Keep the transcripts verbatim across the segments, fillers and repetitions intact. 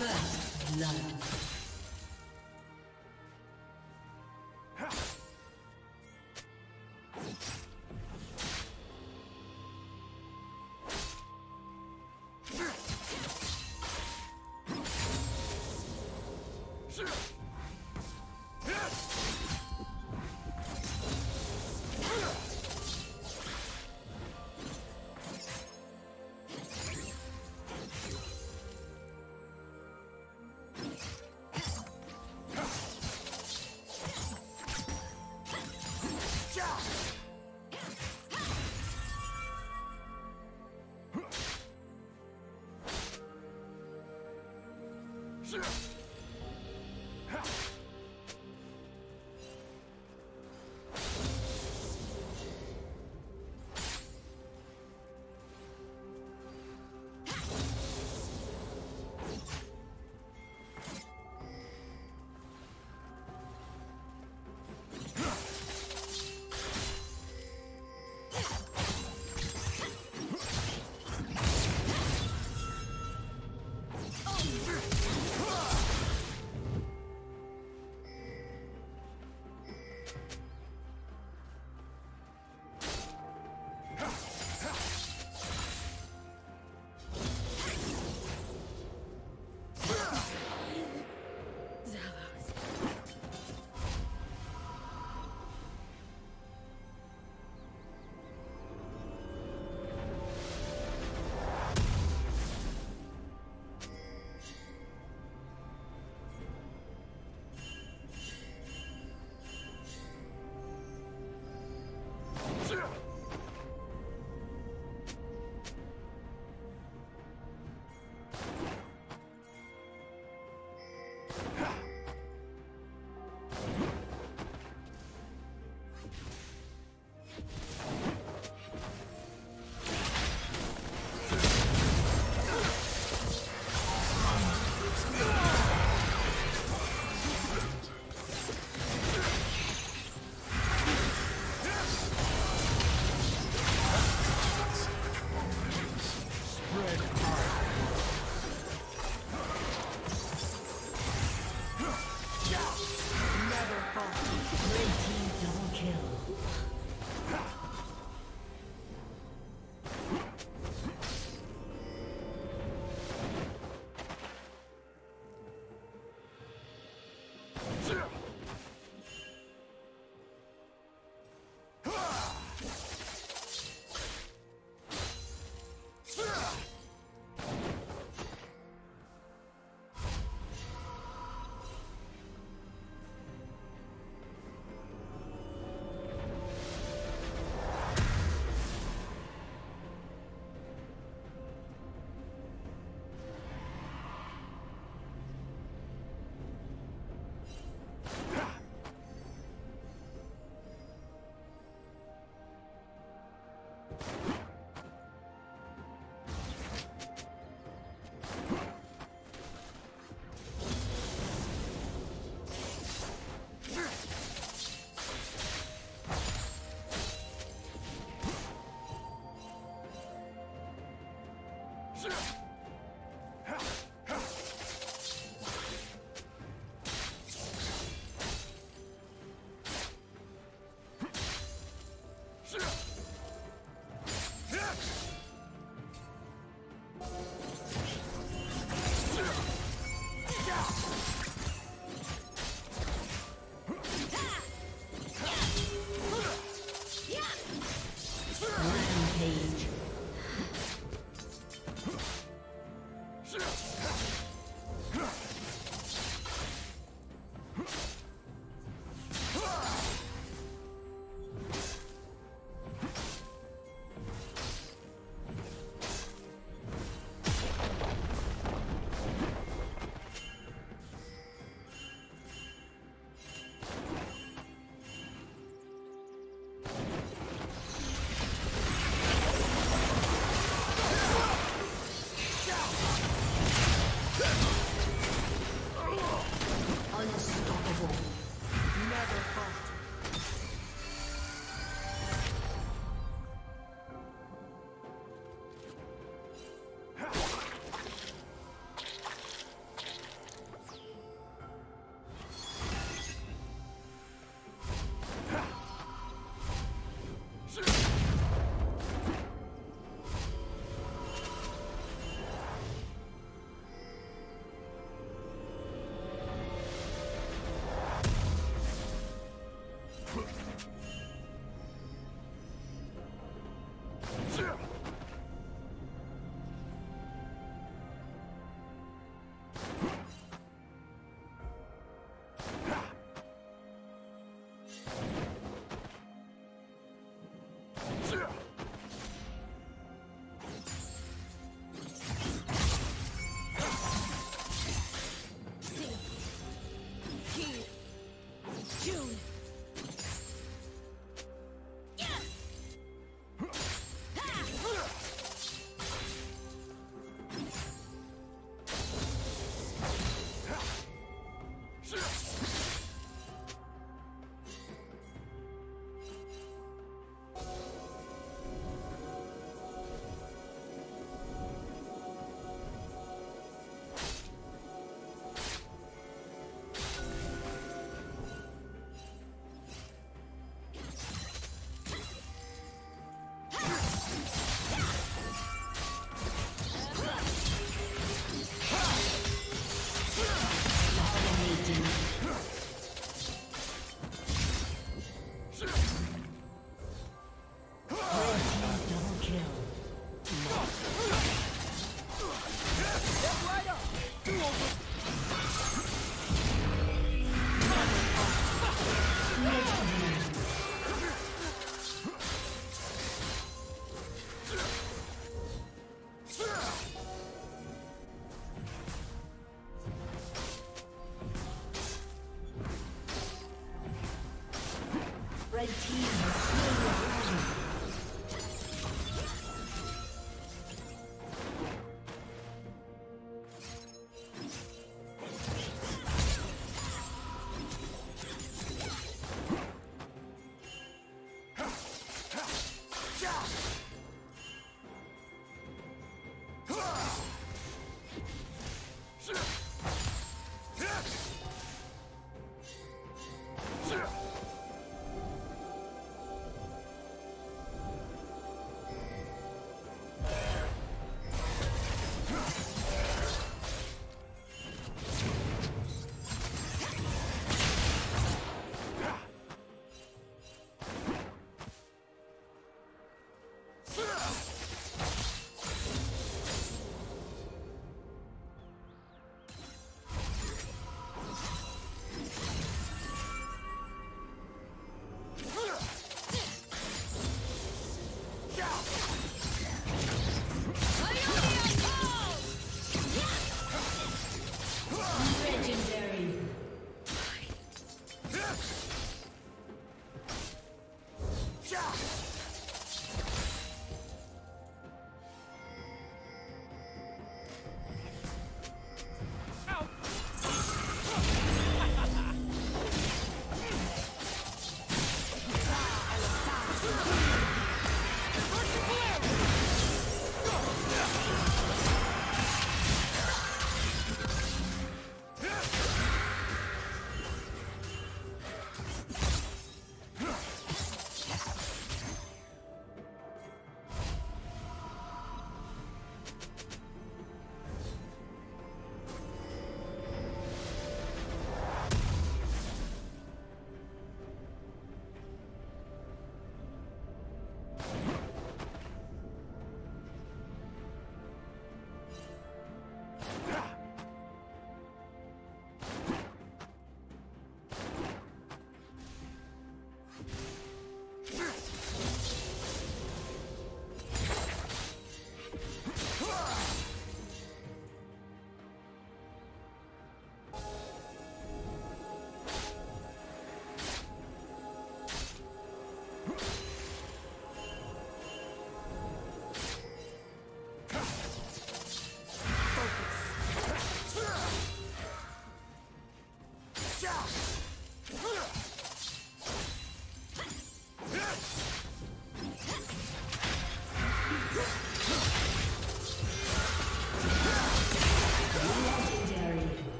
First blood. Sure. Sure. Rampage.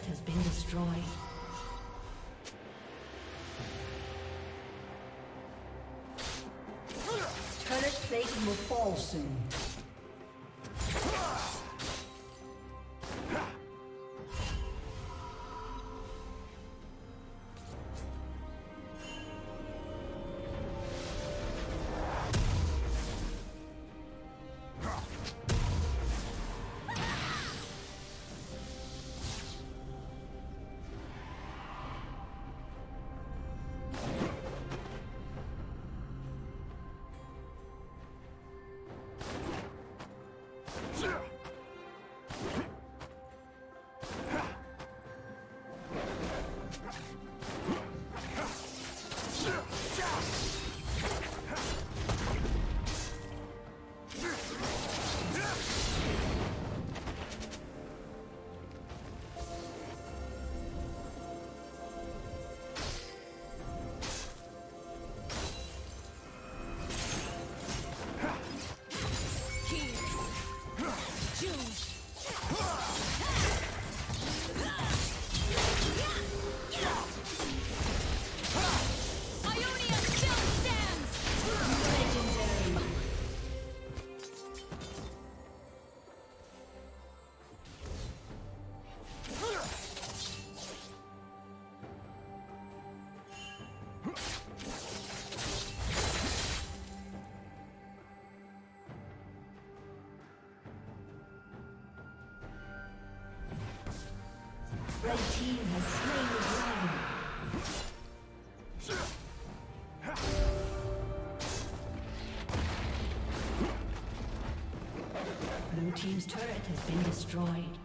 turret has been destroyed. Turret plating will fall soon. The team has slain the dragon. Blue team's turret has been destroyed.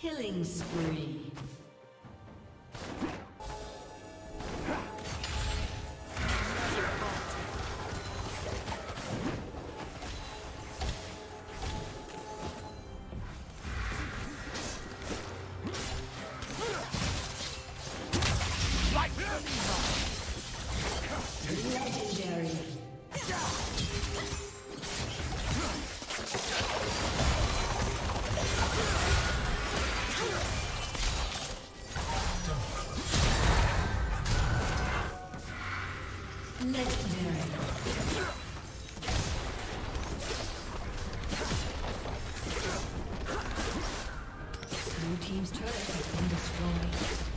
Killing spree. Blue team's turret has been destroyed.